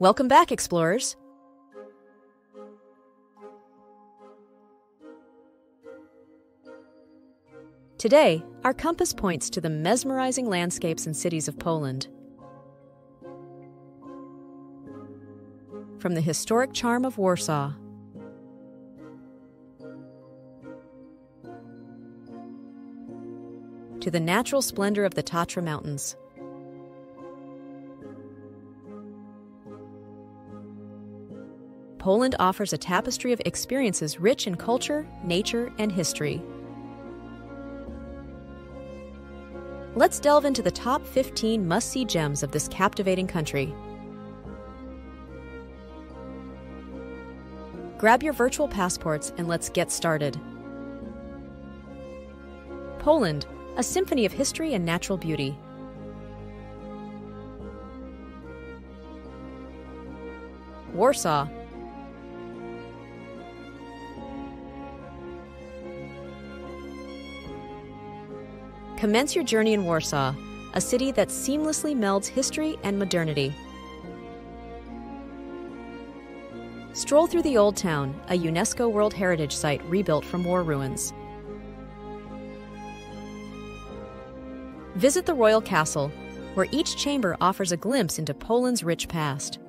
Welcome back, explorers! Today, our compass points to the mesmerizing landscapes and cities of Poland. From the historic charm of Warsaw to the natural splendor of the Tatra Mountains, Poland offers a tapestry of experiences rich in culture, nature, and history. Let's delve into the top 15 must-see gems of this captivating country. Grab your virtual passports and let's get started. Poland, a symphony of history and natural beauty. Warsaw. Commence your journey in Warsaw, a city that seamlessly melds history and modernity. Stroll through the Old Town, a UNESCO World Heritage Site rebuilt from war ruins. Visit the Royal Castle, where each chamber offers a glimpse into Poland's rich past.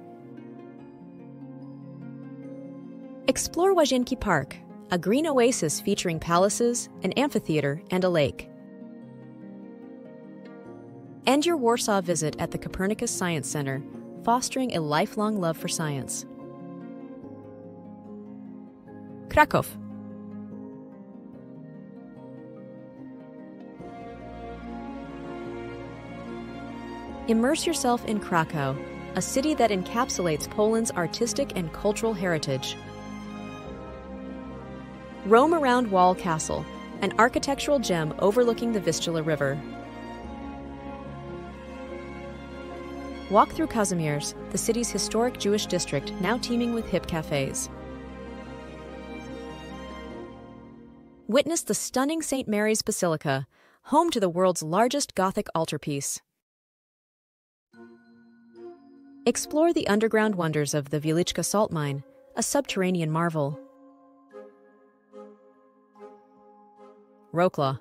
Explore Łazienki Park, a green oasis featuring palaces, an amphitheater, and a lake. End your Warsaw visit at the Copernicus Science Center, fostering a lifelong love for science. Krakow. Immerse yourself in Krakow, a city that encapsulates Poland's artistic and cultural heritage. Roam around Wawel Castle, an architectural gem overlooking the Vistula River. Walk through Kazimierz, the city's historic Jewish district now teeming with hip cafes. Witness the stunning St. Mary's Basilica, home to the world's largest Gothic altarpiece. Explore the underground wonders of the Wieliczka Salt Mine, a subterranean marvel. Wroclaw.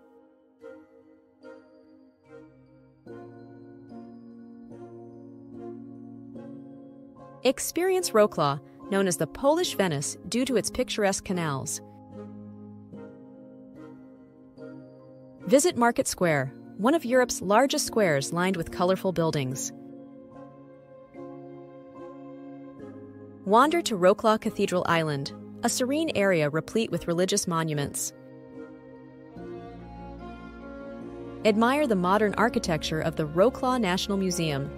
Experience Wroclaw, known as the Polish Venice due to its picturesque canals. Visit Market Square, one of Europe's largest squares lined with colorful buildings. Wander to Wroclaw Cathedral Island, a serene area replete with religious monuments. Admire the modern architecture of the Wroclaw National Museum.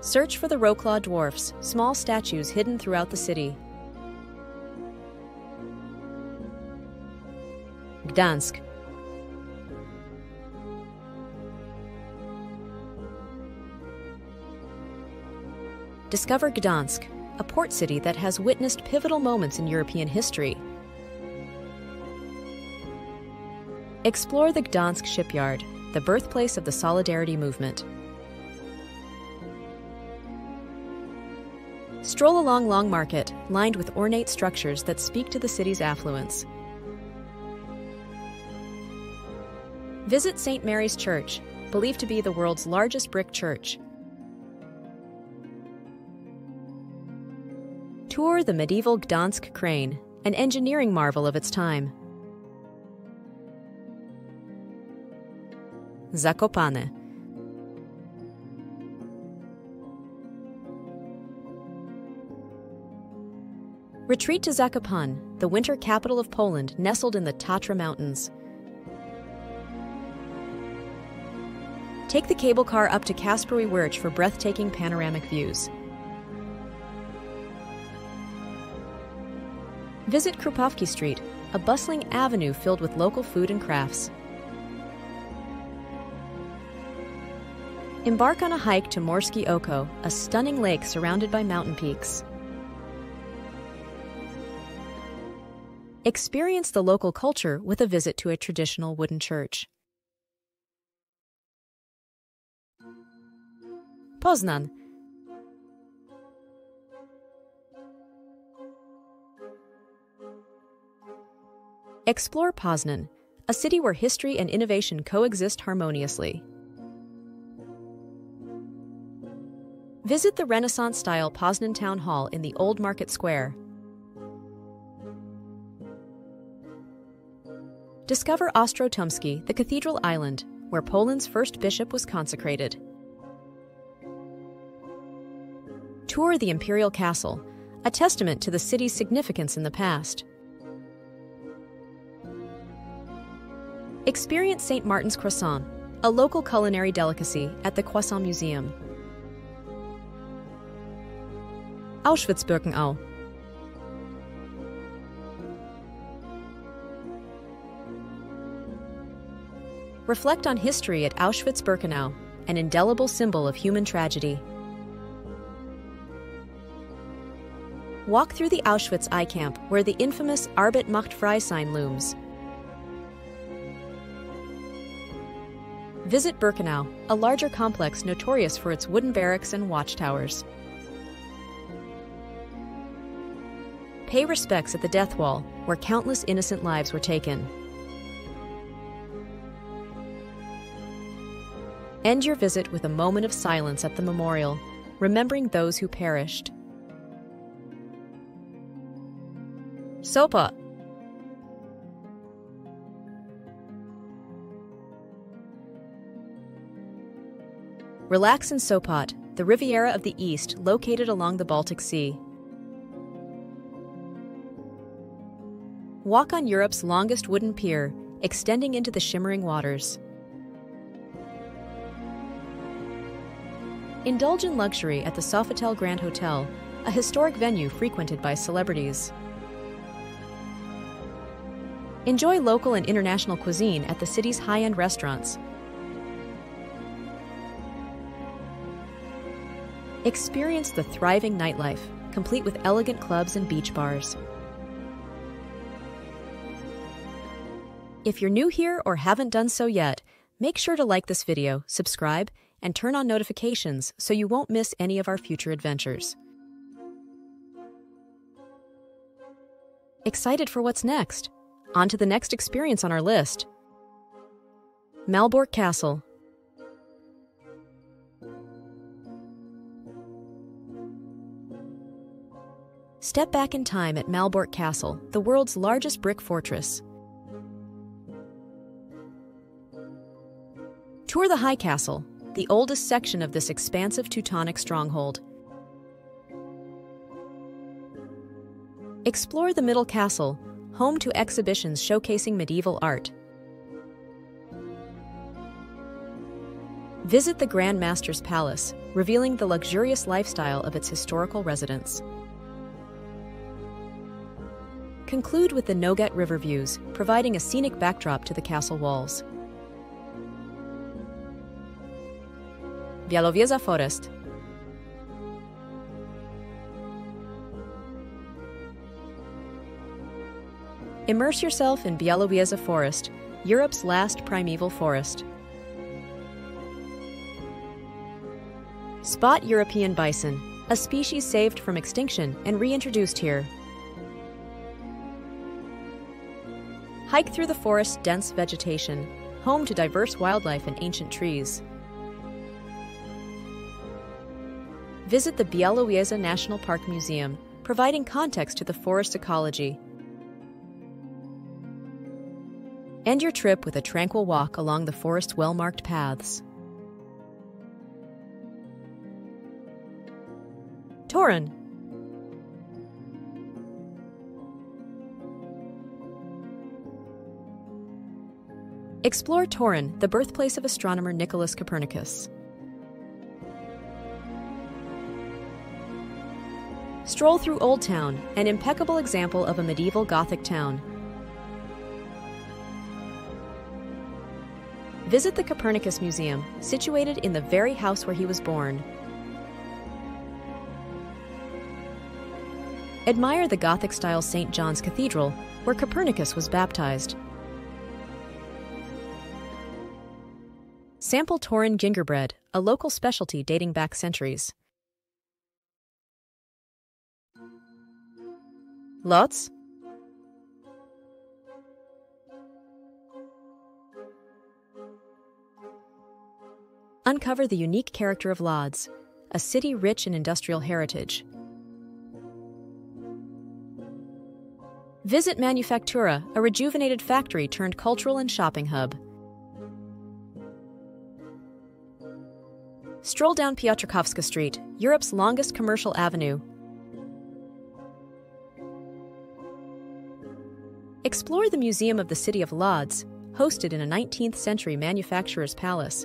Search for the Wroclaw Dwarfs, small statues hidden throughout the city. Gdansk. Discover Gdansk, a port city that has witnessed pivotal moments in European history. Explore the Gdansk shipyard, the birthplace of the Solidarity movement. Stroll along Long Market, lined with ornate structures that speak to the city's affluence. Visit St. Mary's Church, believed to be the world's largest brick church. Tour the medieval Gdansk crane, an engineering marvel of its time. Zakopane. Retreat to Zakopane, the winter capital of Poland, nestled in the Tatra Mountains. Take the cable car up to Kasprowy Wierch for breathtaking panoramic views. Visit Krupówki Street, a bustling avenue filled with local food and crafts. Embark on a hike to Morskie Oko, a stunning lake surrounded by mountain peaks. Experience the local culture with a visit to a traditional wooden church. Poznan. Explore Poznan, a city where history and innovation coexist harmoniously. Visit the Renaissance-style Poznan Town Hall in the Old Market Square. Discover Ostrów Tumski, the Cathedral Island, where Poland's first bishop was consecrated. Tour the Imperial Castle, a testament to the city's significance in the past. Experience St. Martin's Croissant, a local culinary delicacy, at the Croissant Museum. Auschwitz-Birkenau. Reflect on history at Auschwitz-Birkenau, an indelible symbol of human tragedy. Walk through the Auschwitz I camp, where the infamous Arbeit Macht Frei sign looms. Visit Birkenau, a larger complex notorious for its wooden barracks and watchtowers. Pay respects at the Death Wall, where countless innocent lives were taken. End your visit with a moment of silence at the memorial, remembering those who perished. Sopot. Relax in Sopot, the Riviera of the East located along the Baltic Sea. Walk on Europe's longest wooden pier, extending into the shimmering waters. Indulge in luxury at the Sofitel Grand Hotel, a historic venue frequented by celebrities. Enjoy local and international cuisine at the city's high-end restaurants. Experience the thriving nightlife, complete with elegant clubs and beach bars. If you're new here or haven't done so yet, make sure to like this video, subscribe, and turn on notifications so you won't miss any of our future adventures. Excited for what's next? On to the next experience on our list. Malbork Castle. Step back in time at Malbork Castle, the world's largest brick fortress. Tour the High Castle, the oldest section of this expansive Teutonic stronghold. Explore the Middle Castle, home to exhibitions showcasing medieval art. Visit the Grand Master's Palace, revealing the luxurious lifestyle of its historical residents. Conclude with the Nogat River views, providing a scenic backdrop to the castle walls. Białowieża Forest. Immerse yourself in Białowieża Forest, Europe's last primeval forest. Spot European bison, a species saved from extinction and reintroduced here. Hike through the forest's dense vegetation, home to diverse wildlife and ancient trees. Visit the Białowieża National Park Museum, providing context to the forest ecology. End your trip with a tranquil walk along the forest's well-marked paths. Torun. Explore Torun, the birthplace of astronomer Nicholas Copernicus. Stroll through Old Town, an impeccable example of a medieval Gothic town. Visit the Copernicus Museum, situated in the very house where he was born. Admire the Gothic-style St. John's Cathedral, where Copernicus was baptized. Sample Torun gingerbread, a local specialty dating back centuries. Lodz. Uncover the unique character of Lodz, a city rich in industrial heritage. Visit Manufaktura, a rejuvenated factory turned cultural and shopping hub. Stroll down Piotrkowska Street, Europe's longest commercial avenue. Explore the Museum of the City of Lodz, hosted in a 19th-century manufacturer's palace.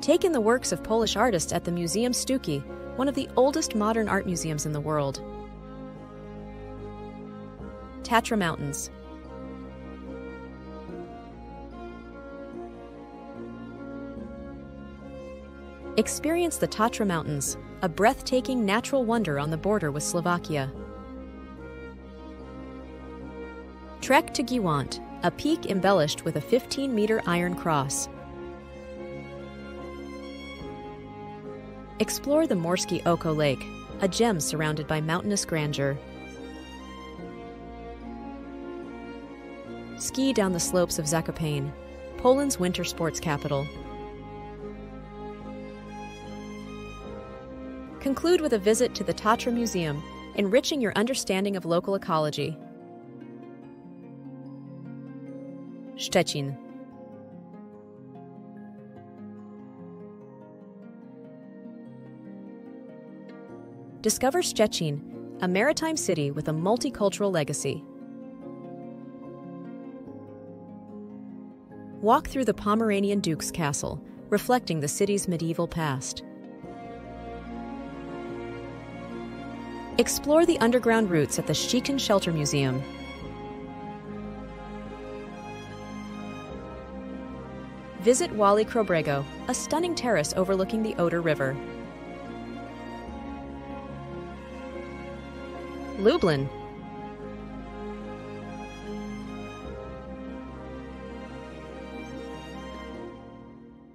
Take in the works of Polish artists at the Museum Sztuki, one of the oldest modern art museums in the world. Tatra Mountains. Experience the Tatra Mountains, a breathtaking natural wonder on the border with Slovakia. Trek to Giewont, a peak embellished with a 15-meter iron cross. Explore the Morskie Oko Lake, a gem surrounded by mountainous grandeur. Ski down the slopes of Zakopane, Poland's winter sports capital. Conclude with a visit to the Tatra Museum, enriching your understanding of local ecology. Szczecin. Discover Szczecin, a maritime city with a multicultural legacy. Walk through the Pomeranian Duke's castle, reflecting the city's medieval past. Explore the underground routes at the Szczecin Shelter Museum. Visit Wali Krobrego, a stunning terrace overlooking the Oder River. Lublin.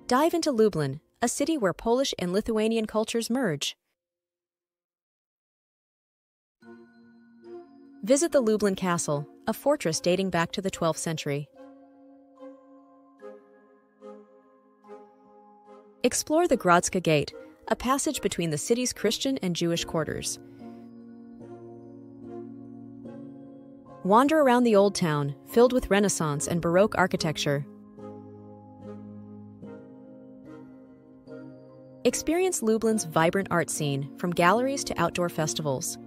Dive into Lublin, a city where Polish and Lithuanian cultures merge. Visit the Lublin Castle, a fortress dating back to the 12th century. Explore the Grodzka Gate, a passage between the city's Christian and Jewish quarters. Wander around the old town, filled with Renaissance and Baroque architecture. Experience Lublin's vibrant art scene, from galleries to outdoor festivals.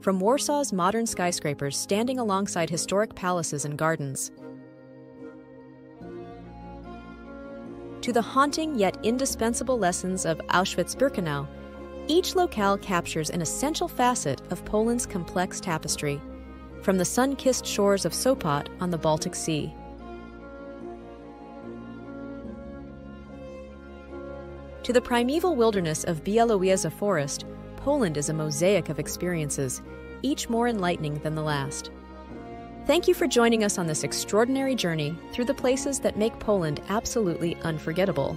From Warsaw's modern skyscrapers standing alongside historic palaces and gardens, to the haunting yet indispensable lessons of Auschwitz-Birkenau, each locale captures an essential facet of Poland's complex tapestry, from the sun-kissed shores of Sopot on the Baltic Sea. To the primeval wilderness of Bielowieża Forest, Poland is a mosaic of experiences, each more enlightening than the last. Thank you for joining us on this extraordinary journey through the places that make Poland absolutely unforgettable.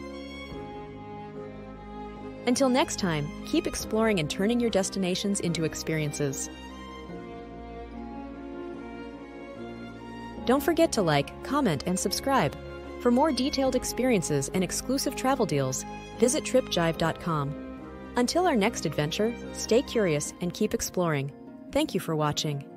Until next time, keep exploring and turning your destinations into experiences. Don't forget to like, comment, and subscribe. For more detailed experiences and exclusive travel deals, visit tripjive.com. Until our next adventure, stay curious and keep exploring. Thank you for watching.